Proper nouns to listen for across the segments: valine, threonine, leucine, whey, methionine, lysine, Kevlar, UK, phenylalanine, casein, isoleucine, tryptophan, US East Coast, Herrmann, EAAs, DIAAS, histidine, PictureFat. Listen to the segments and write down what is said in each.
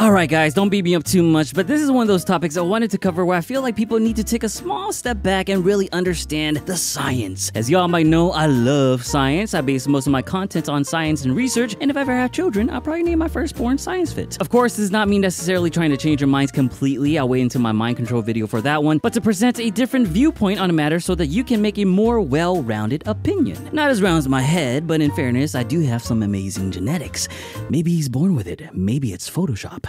Alright guys, don't beat me up too much, but this is one of those topics I wanted to cover where I feel like people need to take a small step back and really understand the science. As y'all might know, I love science. I base most of my content on science and research, and if I ever have children, I'll probably name my firstborn ScienceFit. Of course, this does not mean necessarily trying to change your minds completely. I'll wait until my mind control video for that one, but to present a different viewpoint on a matter so that you can make a more well-rounded opinion. Not as round as my head, but in fairness, I do have some amazing genetics. Maybe he's born with it, maybe it's Photoshop.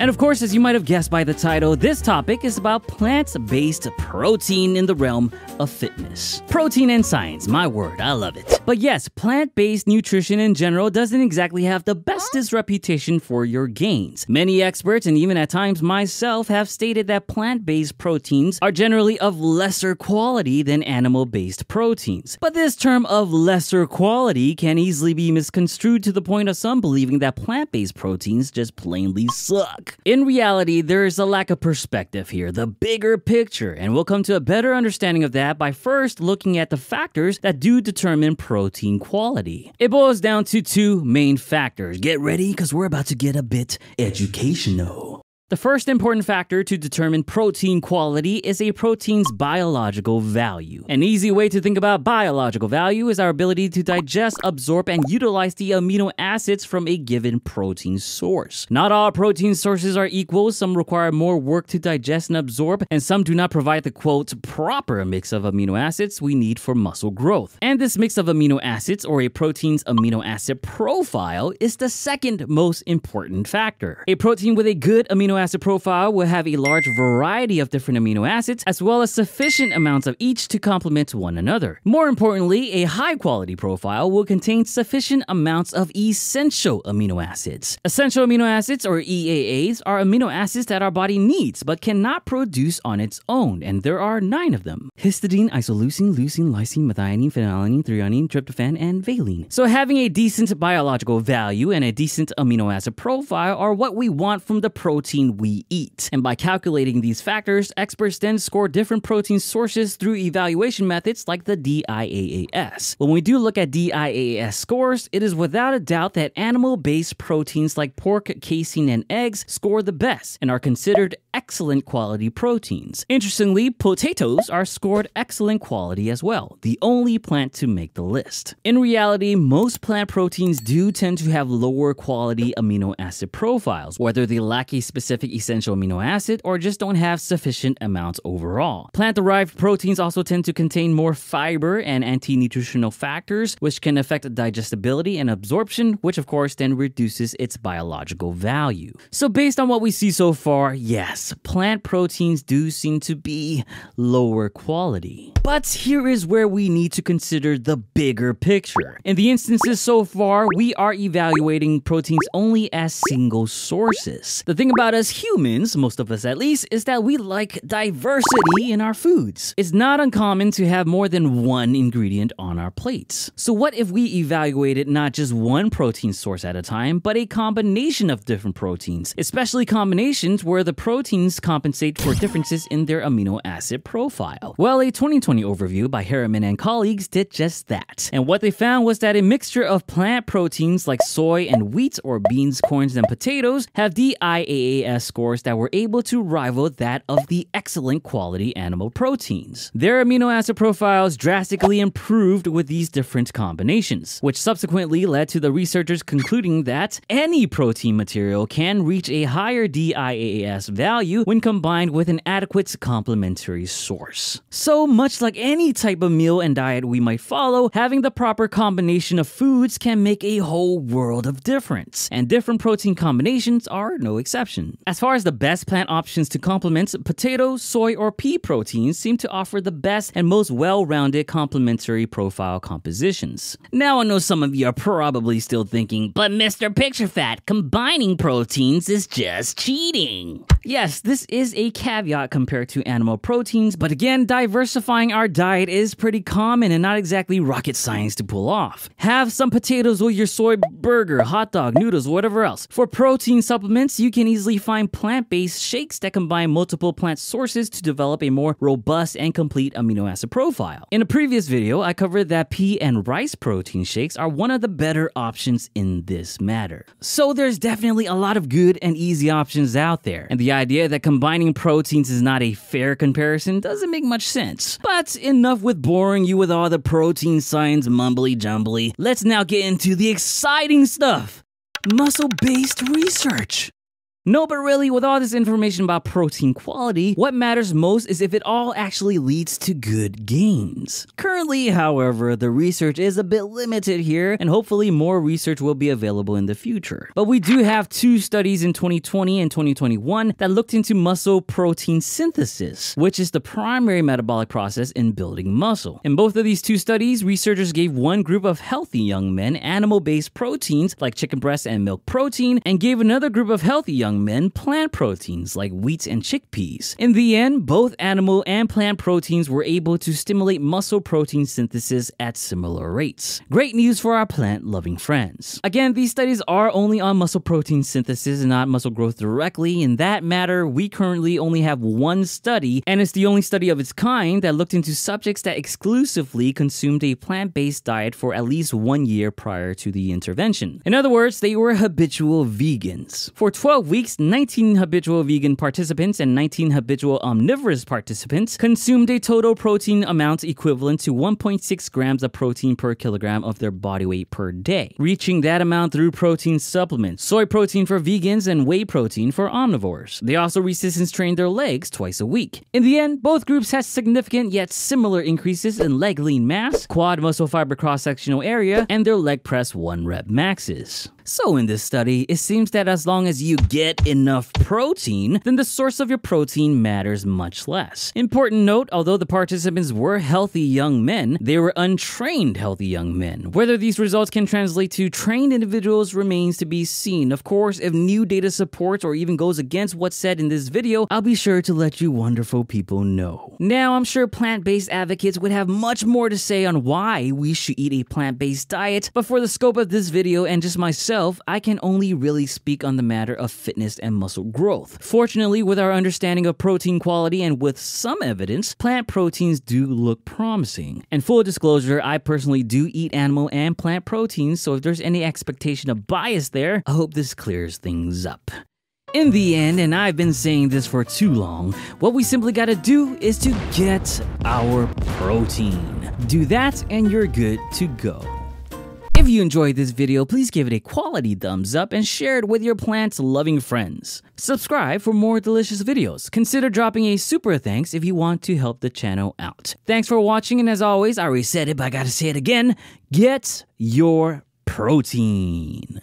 And of course, as you might have guessed by the title, this topic is about plant-based protein in the realm of fitness. Protein and science, my word, I love it. But yes, plant-based nutrition in general doesn't exactly have the bestest reputation for your gains. Many experts, and even at times myself, have stated that plant-based proteins are generally of lesser quality than animal-based proteins. But this term of lesser quality can easily be misconstrued to the point of some believing that plant-based proteins just plainly suck. In reality, there is a lack of perspective here, the bigger picture, and we'll come to a better understanding of that by first looking at the factors that do determine protein quality. It boils down to two main factors. Get ready, because we're about to get a bit educational. The first important factor to determine protein quality is a protein's biological value. An easy way to think about biological value is our ability to digest, absorb, and utilize the amino acids from a given protein source. Not all protein sources are equal. Some require more work to digest and absorb, and some do not provide the quote proper mix of amino acids we need for muscle growth. And this mix of amino acids, or a protein's amino acid profile, is the second most important factor. A protein with a good amino acid profile will have a large variety of different amino acids, as well as sufficient amounts of each to complement one another. More importantly, a high-quality profile will contain sufficient amounts of essential amino acids. Essential amino acids, or EAAs, are amino acids that our body needs but cannot produce on its own, and there are 9 of them: histidine, isoleucine, leucine, lysine, methionine, phenylalanine, threonine, tryptophan, and valine. So having a decent biological value and a decent amino acid profile are what we want from the protein we eat. And by calculating these factors, experts then score different protein sources through evaluation methods like the DIAAS. When we do look at DIAAS scores, it is without a doubt that animal-based proteins like pork, casein, and eggs score the best and are considered excellent quality proteins. Interestingly, potatoes are scored excellent quality as well, the only plant to make the list. In reality, most plant proteins do tend to have lower quality amino acid profiles, whether they lack a specific essential amino acid or just don't have sufficient amounts overall. Plant-derived proteins also tend to contain more fiber and anti-nutritional factors, which can affect digestibility and absorption, which of course then reduces its biological value. So based on what we see so far, yes, plant proteins do seem to be lower quality. But here is where we need to consider the bigger picture. In the instances so far, we are evaluating proteins only as single sources. The thing about as humans, most of us at least, is that we like diversity in our foods. It's not uncommon to have more than one ingredient on our plates. So what if we evaluated not just one protein source at a time, but a combination of different proteins, especially combinations where the proteins compensate for differences in their amino acid profile? Well, a 2020 overview by Herrmann and colleagues did just that. And what they found was that a mixture of plant proteins like soy and wheat, or beans, corns, and potatoes, have DIAAS scores that were able to rival that of the excellent quality animal proteins. Their amino acid profiles drastically improved with these different combinations, which subsequently led to the researchers concluding that any protein material can reach a higher DIAAS value when combined with an adequate complementary source. So much like any type of meal and diet we might follow, having the proper combination of foods can make a whole world of difference, and different protein combinations are no exception. As far as the best plant options to complement, potato, soy, or pea proteins seem to offer the best and most well-rounded complementary profile compositions. Now I know some of you are probably still thinking, but Mr. PictureFat, combining proteins is just cheating. Yes, this is a caveat compared to animal proteins, but again, diversifying our diet is pretty common and not exactly rocket science to pull off. Have some potatoes with your soy burger, hot dog, noodles, or whatever else. For protein supplements, you can easily find plant-based shakes that combine multiple plant sources to develop a more robust and complete amino acid profile. In a previous video, I covered that pea and rice protein shakes are one of the better options in this matter. So there's definitely a lot of good and easy options out there, and the idea that combining proteins is not a fair comparison doesn't make much sense. But enough with boring you with all the protein science mumbly-jumbly. Let's now get into the exciting stuff! Muscle-based research! No, but really, with all this information about protein quality, what matters most is if it all actually leads to good gains. Currently, however, the research is a bit limited here, and hopefully more research will be available in the future. But we do have two studies in 2020 and 2021 that looked into muscle protein synthesis, which is the primary metabolic process in building muscle. In both of these two studies, researchers gave one group of healthy young men animal-based proteins like chicken breast and milk protein, and gave another group of healthy young men plant proteins like wheat and chickpeas. In the end, both animal and plant proteins were able to stimulate muscle protein synthesis at similar rates. Great news for our plant-loving friends. Again, these studies are only on muscle protein synthesis and not muscle growth directly. In that matter, we currently only have one study, and it's the only study of its kind that looked into subjects that exclusively consumed a plant-based diet for at least 1 year prior to the intervention. In other words, they were habitual vegans. For 12 weeks, 19 habitual vegan participants and 19 habitual omnivorous participants consumed a total protein amount equivalent to 1.6 grams of protein per kilogram of their body weight per day, reaching that amount through protein supplements, soy protein for vegans and whey protein for omnivores. They also resistance trained their legs twice a week. In the end, both groups had significant yet similar increases in leg lean mass, quad muscle fiber cross-sectional area, and their leg press 1-rep maxes. So in this study, it seems that as long as you get enough protein, then the source of your protein matters much less. Important note, although the participants were healthy young men, they were untrained healthy young men. Whether these results can translate to trained individuals remains to be seen. Of course, if new data supports or even goes against what's said in this video, I'll be sure to let you wonderful people know. Now, I'm sure plant-based advocates would have much more to say on why we should eat a plant-based diet, but for the scope of this video and just myself, I can only really speak on the matter of fitness and muscle growth. Fortunately, with our understanding of protein quality and with some evidence, plant proteins do look promising. And full disclosure, I personally do eat animal and plant proteins, so if there's any expectation of bias there, I hope this clears things up. In the end, and I've been saying this for too long, what we simply gotta do is to get our protein. Do that and you're good to go. If you enjoyed this video, please give it a quality thumbs up and share it with your plant-loving friends. Subscribe for more delicious videos. Consider dropping a super thanks if you want to help the channel out. Thanks for watching, and as always, I already said it, but I gotta say it again, get your protein.